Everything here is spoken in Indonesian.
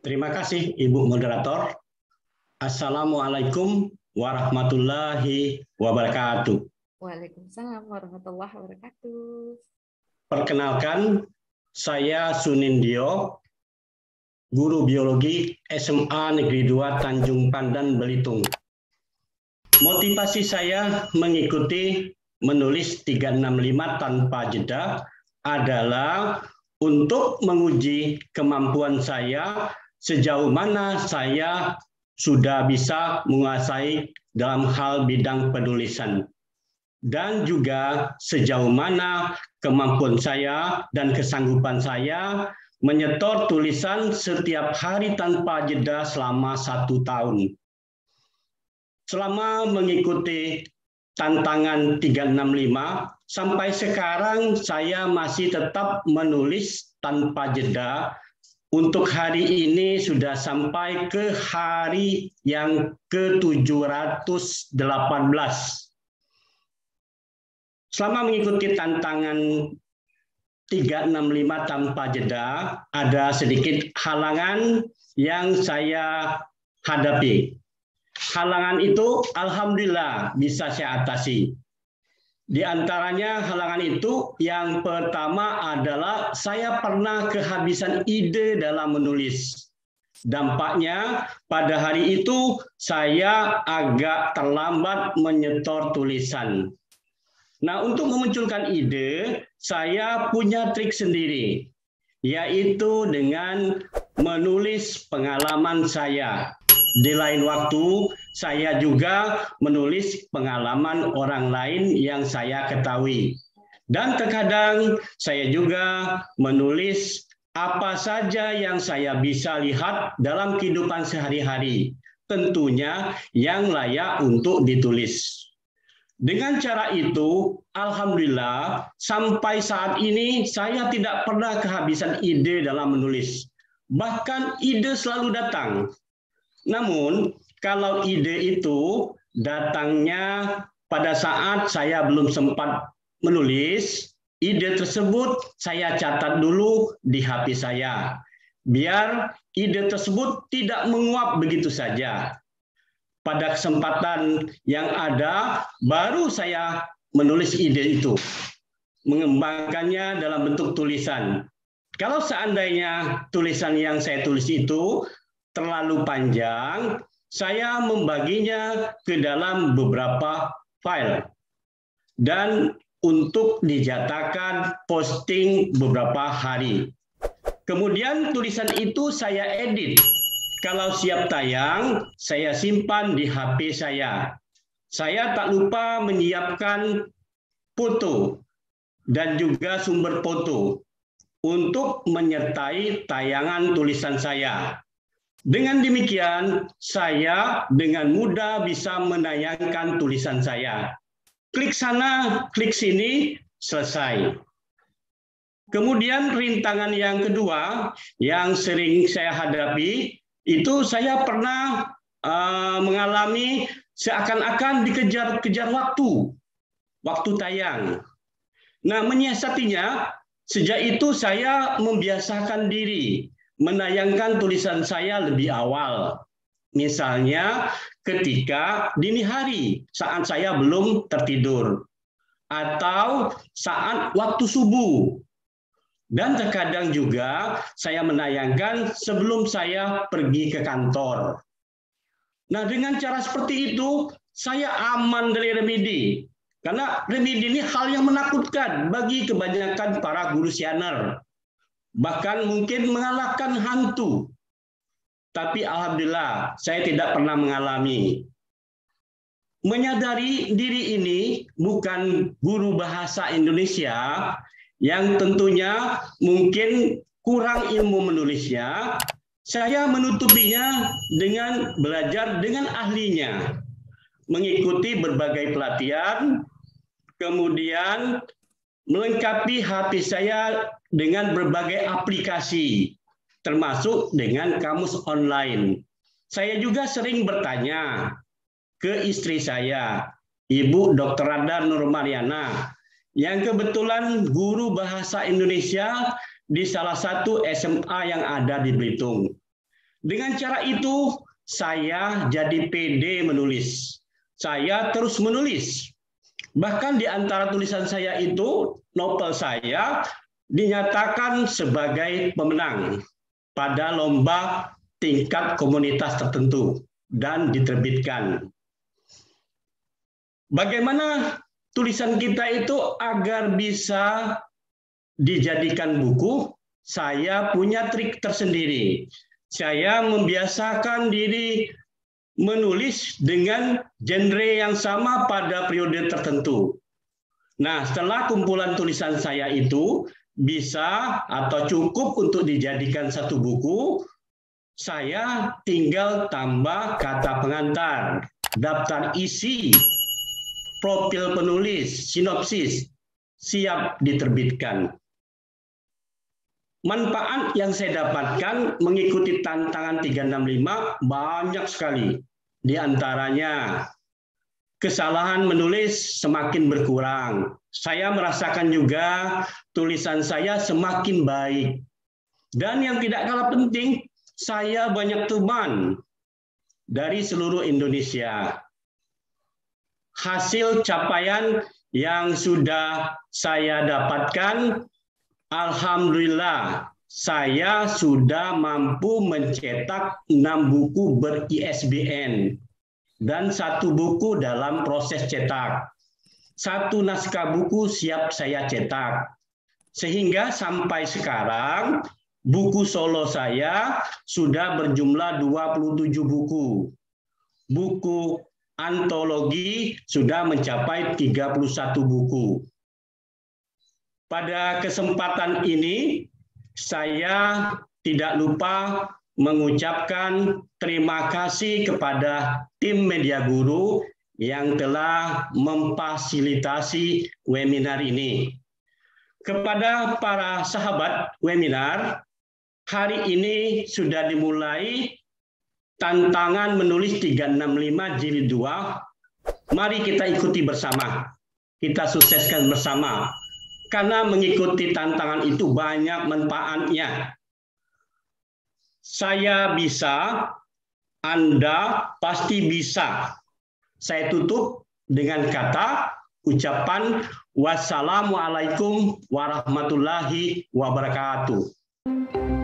Terima kasih Ibu Moderator. Assalamualaikum warahmatullahi wabarakatuh. Waalaikumsalam warahmatullahi wabarakatuh. Perkenalkan, saya Sunindio, guru biologi SMA Negeri 2 Tanjung Pandan Belitung. Motivasi saya mengikuti menulis 365 tanpa jeda adalah untuk menguji kemampuan saya sejauh mana saya sudah bisa menguasai dalam hal bidang penulisan, dan juga sejauh mana kemampuan saya dan kesanggupan saya menyetor tulisan setiap hari tanpa jeda selama 1 tahun. Selama mengikuti tantangan 365, sampai sekarang saya masih tetap menulis tanpa jeda. Untuk hari ini sudah sampai ke hari yang ke-718. Selama mengikuti tantangan 365 tanpa jeda, ada sedikit halangan yang saya hadapi. Halangan itu, alhamdulillah, bisa saya atasi. Di antaranya halangan itu, yang pertama adalah saya pernah kehabisan ide dalam menulis. Dampaknya, pada hari itu saya agak terlambat menyetor tulisan. Nah, untuk memunculkan ide, saya punya trik sendiri, yaitu dengan menulis pengalaman saya. Di lain waktu, saya juga menulis pengalaman orang lain yang saya ketahui. Dan terkadang, saya juga menulis apa saja yang saya bisa lihat dalam kehidupan sehari-hari, tentunya yang layak untuk ditulis. Dengan cara itu, alhamdulillah, sampai saat ini saya tidak pernah kehabisan ide dalam menulis. Bahkan ide selalu datang. Namun, kalau ide itu datangnya pada saat saya belum sempat menulis, ide tersebut saya catat dulu di HP saya, biar ide tersebut tidak menguap begitu saja. Pada kesempatan yang ada, baru saya menulis ide itu, mengembangkannya dalam bentuk tulisan. Kalau seandainya tulisan yang saya tulis itu terlalu panjang, saya membaginya ke dalam beberapa file, dan untuk dijatakan posting beberapa hari. Kemudian tulisan itu saya edit. Kalau siap tayang, saya simpan di HP saya. Saya tak lupa menyiapkan foto dan juga sumber foto untuk menyertai tayangan tulisan saya. Dengan demikian, saya dengan mudah bisa menayangkan tulisan saya. Klik sana, klik sini, selesai. Kemudian rintangan yang kedua yang sering saya hadapi, itu saya pernah mengalami seakan-akan dikejar-kejar waktu tayang. Nah, menyiasatinya, sejak itu saya membiasakan diri menayangkan tulisan saya lebih awal. Misalnya ketika dini hari saat saya belum tertidur, atau saat waktu subuh. Dan terkadang juga saya menayangkan sebelum saya pergi ke kantor. Nah, dengan cara seperti itu, saya aman dari remedi. Karena remedi ini hal yang menakutkan bagi kebanyakan para guru sianer. Bahkan mungkin mengalahkan hantu. Tapi alhamdulillah, saya tidak pernah mengalami. Menyadari diri ini, bukan guru bahasa Indonesia, yang tentunya mungkin kurang ilmu menulisnya, saya menutupinya dengan belajar dengan ahlinya, mengikuti berbagai pelatihan, kemudian melengkapi HP saya dengan berbagai aplikasi, termasuk dengan kamus online. Saya juga sering bertanya ke istri saya, Ibu Dr. Andar Nur Mariana, yang kebetulan guru bahasa Indonesia di salah satu SMA yang ada di Belitung. Dengan cara itu, saya jadi pede menulis. Saya terus menulis. Bahkan di antara tulisan saya itu, novel saya dinyatakan sebagai pemenang pada lomba tingkat komunitas tertentu dan diterbitkan. Bagaimana tulisan kita itu agar bisa dijadikan buku? Saya punya trik tersendiri. Saya membiasakan diri menulis dengan genre yang sama pada periode tertentu. Nah, setelah kumpulan tulisan saya itu bisa atau cukup untuk dijadikan satu buku, saya tinggal tambah kata pengantar, daftar isi, profil penulis, sinopsis, siap diterbitkan. Manfaat yang saya dapatkan mengikuti tantangan 365 banyak sekali. Di antaranya, kesalahan menulis semakin berkurang. Saya merasakan juga tulisan saya semakin baik. Dan yang tidak kalah penting, saya banyak teman dari seluruh Indonesia. Hasil capaian yang sudah saya dapatkan, alhamdulillah, saya sudah mampu mencetak 6 buku ber-ISBN dan 1 buku dalam proses cetak. 1 naskah buku siap saya cetak. Sehingga sampai sekarang, buku solo saya sudah berjumlah 27 buku. Buku antologi sudah mencapai 31 buku. Pada kesempatan ini, saya tidak lupa mengucapkan terima kasih kepada tim Media Guru yang telah memfasilitasi webinar ini. Kepada para sahabat webinar, hari ini sudah dimulai Tantangan Menulis 365 Jilid 2. Mari kita ikuti bersama. Kita sukseskan bersama. Karena mengikuti tantangan itu banyak manfaatnya. Saya bisa, Anda pasti bisa. Saya tutup dengan kata ucapan wassalamualaikum warahmatullahi wabarakatuh.